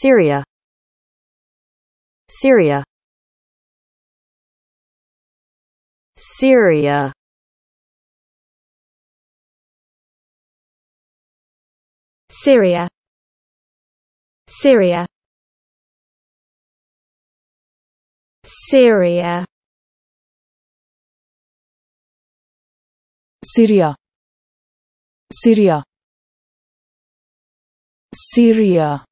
Syria, Syria, Syria. Syria, Syria, Syria, Syria, Syria, Syria.